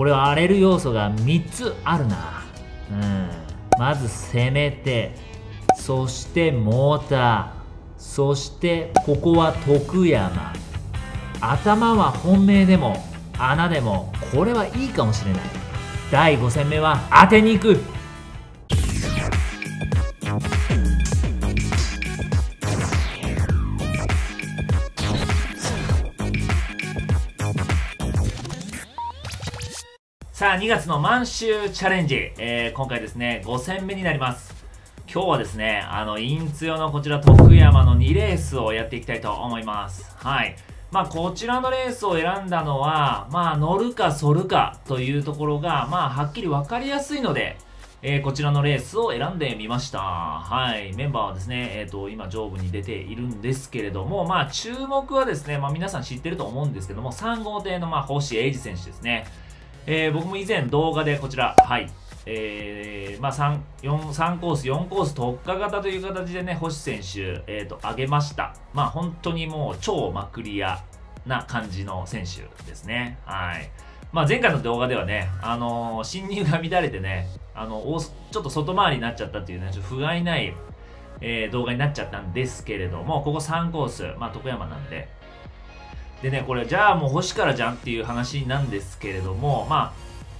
これは荒れる要素が3つあるな。まず攻め手、そしてモーター、そしてここは徳山。頭は本命でも穴でもこれはいいかもしれない。第5戦目は当てに行く。さあ2月の満州チャレンジ、今回ですね5戦目になります。今日はですねインツヨのこちら徳山の2レースをやっていきたいと思います。はい、こちらのレースを選んだのは乗るか反るかというところがはっきり分かりやすいので、こちらのレースを選んでみました。はい、メンバーはですね、今上部に出ているんですけれども、注目はですね、皆さん知ってると思うんですけども、3号艇の星英二選手ですね。僕も以前動画でこちら、はい、3コース、4コース特化型という形でね、星選手、上げました。本当にもう超マクリアな感じの選手ですね。はい。前回の動画ではね、進入が乱れてね、ちょっと外回りになっちゃったというね、ちょっと不甲斐ない、動画になっちゃったんですけれども、ここ3コース、徳山なんで。でね、これじゃあもう星からじゃんっていう話なんですけれども、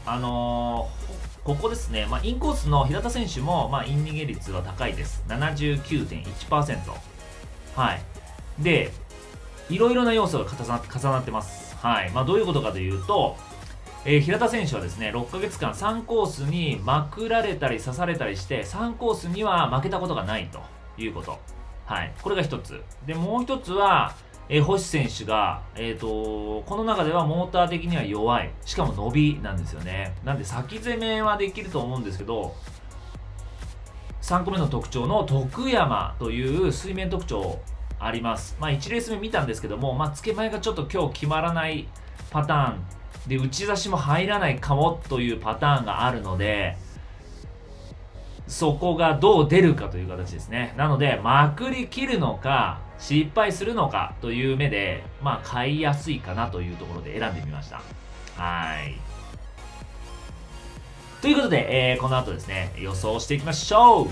ここですね、インコースの平田選手も、イン逃げ率は高いです。79.1%。はい。で、いろいろな要素が重なってます。はい。どういうことかというと、平田選手はですね、6ヶ月間3コースにまくられたり刺されたりして、3コースには負けたことがないということ。はい。これが一つ。で、もう一つは、星選手が、この中ではモーター的には弱い、しかも伸びなんですよね。なんで先攻めはできると思うんですけど、3個目の特徴の徳山という水面特徴あります。1レース目見たんですけども、付け前がちょっと今日決まらないパターンで、打ち差しも入らないかもというパターンがあるので、そこがどう出るかという形ですね。なのでまくりきるのか失敗するのかという目で、買いやすいかなというところで選んでみました。はい。ということで、この後ですね、予想していきましょう。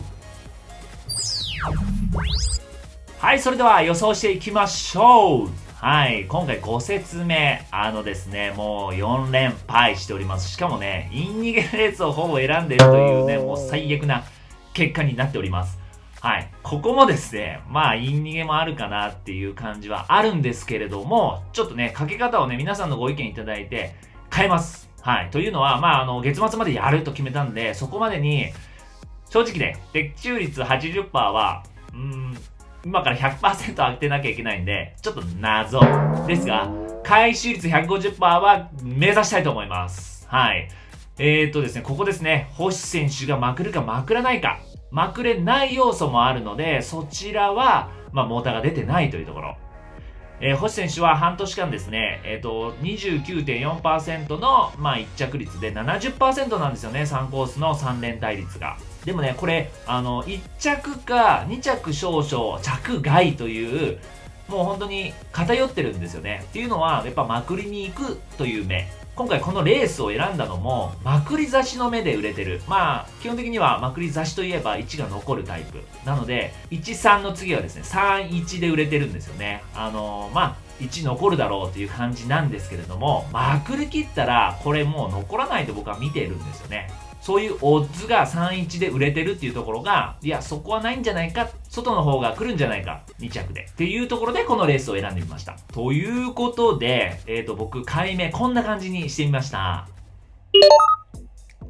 はい、それでは予想していきましょう。はい、今回5節目、ですね、もう4連敗しております。しかもね、イン逃げレースをほぼ選んでいるというね、もう最悪な結果になっております。はい。ここもですね、イン逃げもあるかなっていう感じはあるんですけれども、ちょっとね、かけ方をね、皆さんのご意見いただいて、変えます。はい。というのは、月末までやると決めたんで、そこまでに、正直ね、的中率 80% は、今から 100% 当てなきゃいけないんで、ちょっと謎ですが、回収率 150% は目指したいと思います。はい。ですね、ここですね、星選手がまくるかまくらないか。まくれない要素もあるので、そちらは、モーターが出てないというところ。星選手は半年間ですね、29.4% の、1着率で 70% なんですよね、3コースの3連帯率が。でもね、これ、1着か2着少々、着外という、もう本当に偏ってるんですよね。っていうのは、やっぱまくりに行くという目。今回このレースを選んだのも、まくり差しの目で売れてる。基本的にはまくり差しといえば1が残るタイプ。なので、1、3の次はですね、3、1で売れてるんですよね。1残るだろうという感じなんですけれども、まくり切ったら、これもう残らないと僕は見ているんですよね。そういうオッズが3、1で売れてるっていうところが、いや、そこはないんじゃないか、外の方が来るんじゃないか、2着で。っていうところで、このレースを選んでみました。ということで、僕、買い目、こんな感じにしてみました。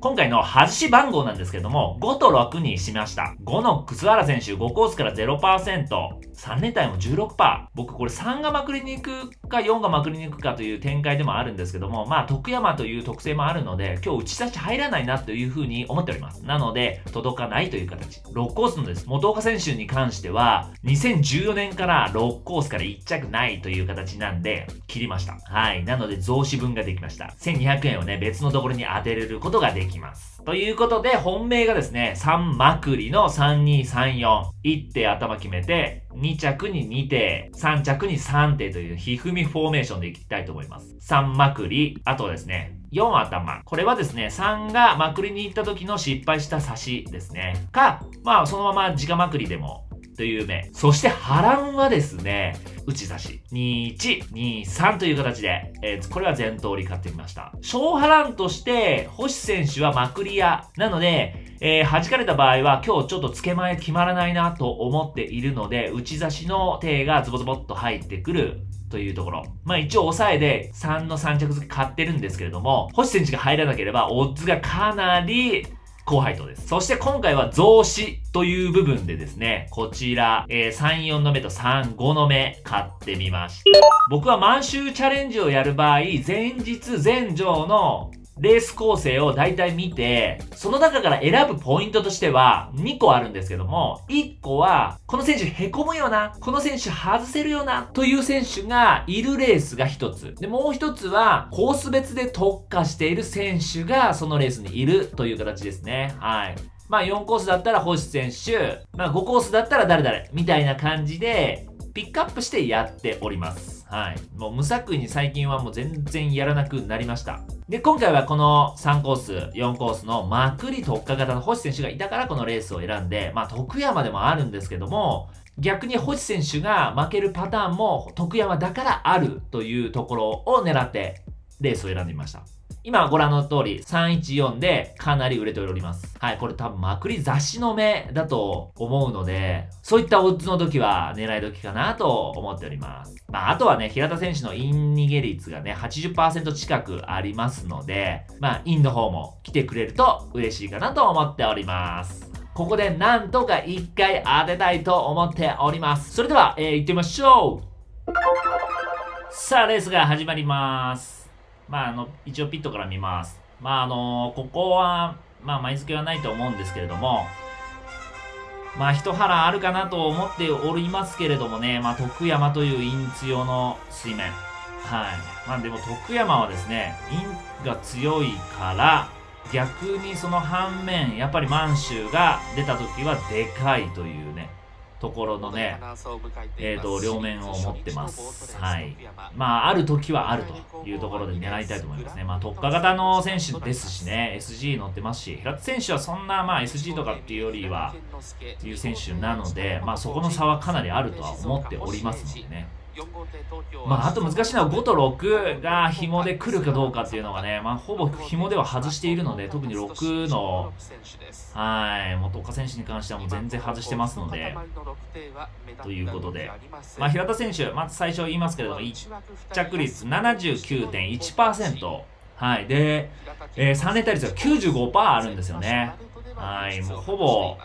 今回の外し番号なんですけども、5と6にしました。5の楠原選手、5コースから 0%、3連帯も 16%。僕、これ3がまくりに行くか、4がまくりに行くかという展開でもあるんですけども、徳山という特性もあるので、今日打ち差し入らないなというふうに思っております。なので、届かないという形。6コースのです。元岡選手に関しては、2014年から6コースから1着ないという形なんで、切りました。はい。なので、増資分ができました。1200円をね、別のところに当てれることができきます。ということで、本命がですね、3まくりの3234。1手頭決めて、2着に2手、3着に3手というひふみフォーメーションでいきたいと思います。3まくり、あとですね、4頭。これはですね、3がまくりに行った時の失敗した差しですね。か、まあそのまま直まくりでもという目。そして波乱はですね、打ち差し。21、23という形で、これは全通り買ってみました。小波乱として、星選手はまくり屋。なので、弾かれた場合は今日ちょっと付け前決まらないなと思っているので、打ち差しの手がズボズボっと入ってくるというところ。まあ一応抑えで3の3着付け買ってるんですけれども、星選手が入らなければオッズがかなり高配当です。そして今回は増資という部分でですね、こちら、34の目と35の目買ってみました。僕は満周チャレンジをやる場合、前日前場のレース構成を大体見て、その中から選ぶポイントとしては2個あるんですけども、1個は、この選手凹むよな、この選手外せるよな、という選手がいるレースが1つ。で、もう1つは、コース別で特化している選手がそのレースにいるという形ですね。はい。まあ4コースだったら星選手、まあ5コースだったら誰々、みたいな感じで、ピックアップしてやっております。はい。もう無作為に最近はもう全然やらなくなりました。で、今回はこの3コース、4コースのまくり特化型の星選手がいたからこのレースを選んで、まあ徳山でもあるんですけども、逆に星選手が負けるパターンも徳山だからあるというところを狙ってレースを選んでみました。今ご覧の通り314でかなり売れております。はい、これ多分まくり雑誌の目だと思うので、そういったオッズの時は狙い時かなと思っております。まああとはね、平田選手のイン逃げ率がね、80% 近くありますので、まあインの方も来てくれると嬉しいかなと思っております。ここでなんとか1回当てたいと思っております。それでは、行ってみましょう。さあ、レースが始まります。まあ一応ピットから見ます。まあここは、まあ前付けはないと思うんですけれども、まあ一波乱あるかなと思っておりますけれどもね、まあ徳山という陰強の水面。はい。まあでも徳山はですね、陰が強いから、逆にその反面、やっぱり満州が出た時はでかいというね。ところのね、両面を持ってます。はい。まあ、ある時はあるというところで狙いたいと思いますね。まあ、特化型の選手ですしね、SG 乗ってますし、平田選手はそんな、まあ、SG とかっていうよりは、っていう選手なので、まあ、そこの差はかなりあるとは思っておりますのでね。まあ、あと難しいのは5と6が紐で来るかどうかっていうのがね、まあ、ほぼ紐では外しているので、特に6の、はい、もう特化選手に関してはもう全然外してますので、ということで、まあ、平田選手、まず最初言いますけれども、1着率 79.1%、はい、で、3連単率が 95% あるんですよね。はい、もうほぼ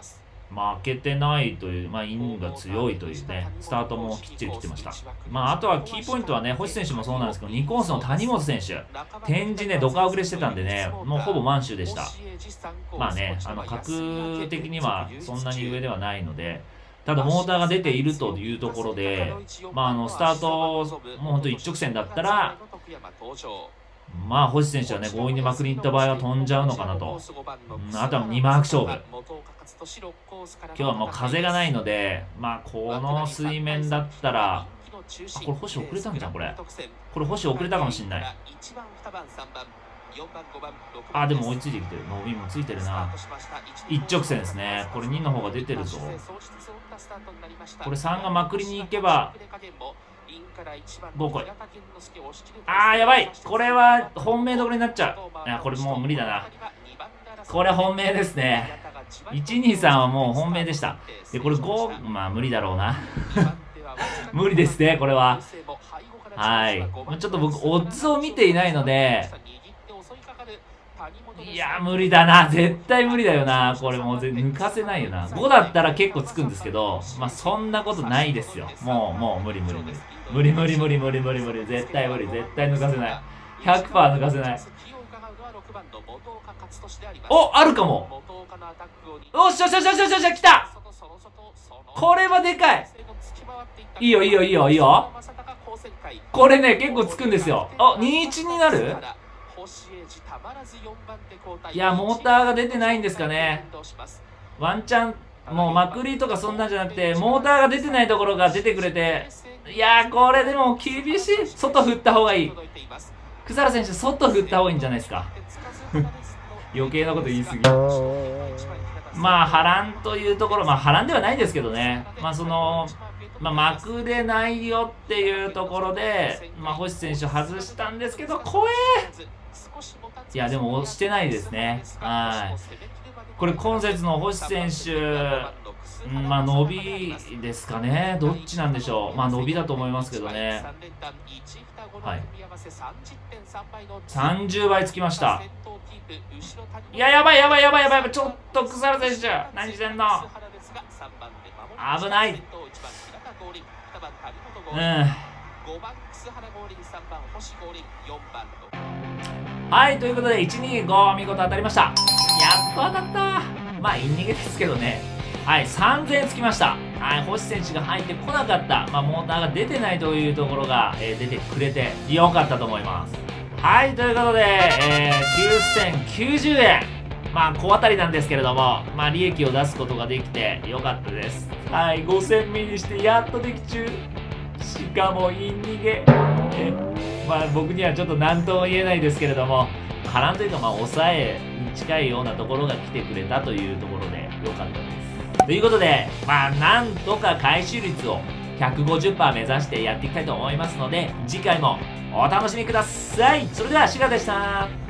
負けてないという、まあ、犬が強いというね、スタートもきっちり切ってました。まあ、あとはキーポイントはね、星選手もそうなんですけど、2コースの谷本選手、展示ね、どか遅れしてたんでね、もうほぼ満州でした。まあね、格的にはそんなに上ではないので、ただモーターが出ているというところで、まあ、スタート、もう本当一直線だったら、まあ、星選手はね、強引にまくりに行った場合は飛んじゃうのかなと。あとは2マーク勝負。今日はもう風がないので、まあ、この水面だったら、あ、これ星遅れたんじゃん、これ。これ星遅れたかもしんない。あ、でも追いついてきてる。伸びもついてるな。一直線ですね。これ2の方が出てるぞ。これ3がまくりに行けば、5個。あー、やばい。これは本命どころになっちゃう。あ、これもう無理だな。これ本命ですね。123はもう本命でした。で、これ5、まあ無理だろうな。無理ですね、これは。はい。ちょっと僕、オッズを見ていないので、いや、無理だな。絶対無理だよな。これもう抜かせないよな。5だったら結構つくんですけど、まあそんなことないですよ。もう無理。絶対無理。絶対抜かせない。100% 抜かせない。お、あるかも。おっしゃしゃしゃしゃしゃしゃ、来た。これはでかい。いいよいいよいいよいいよ。これね、結構つくんですよ。あ、21になる。いや、モーターが出てないんですかね。ワンチャン、もうまくりとかそんなんじゃなくて、モーターが出てないところが出てくれて、いやー、これでも厳しい。外振った方がいい。草原選手、外振った方がいいんじゃないですか。余計なこと言い過ぎ。まあ、波乱というところ、まあ、波乱ではないんですけどね。まあ、その、まあ、幕でないよっていうところで、まあ、星選手外したんですけど、怖え。いや、でも押してないですね。はい。これ、今節の星選手、まあ、伸びですかね。どっちなんでしょう。まあ、伸びだと思いますけどね。はい。30倍つきました。いや、やばいやばいやばいやばいやばい。ちょっと草原選手、何してんの。危ない。はい、ということで125見事当たりました。やっと当たった。まあいい逃げですけどね。はい、3000つきました。はい、星選手が入ってこなかった、まあ、モーターが出てないというところが、出てくれてよかったと思います。はい、ということで、9090円、まあ小当たりなんですけれども、まあ利益を出すことができてよかったです。はい、5000ミリしてやっと的中、しかもイン逃げ。まあ僕にはちょっと何とも言えないですけれども、波乱というか、まあ抑えに近いようなところが来てくれたというところでよかったです。ということで、まあなんとか回収率を 150% 目指してやっていきたいと思いますので、次回もお楽しみください。それではシガでした。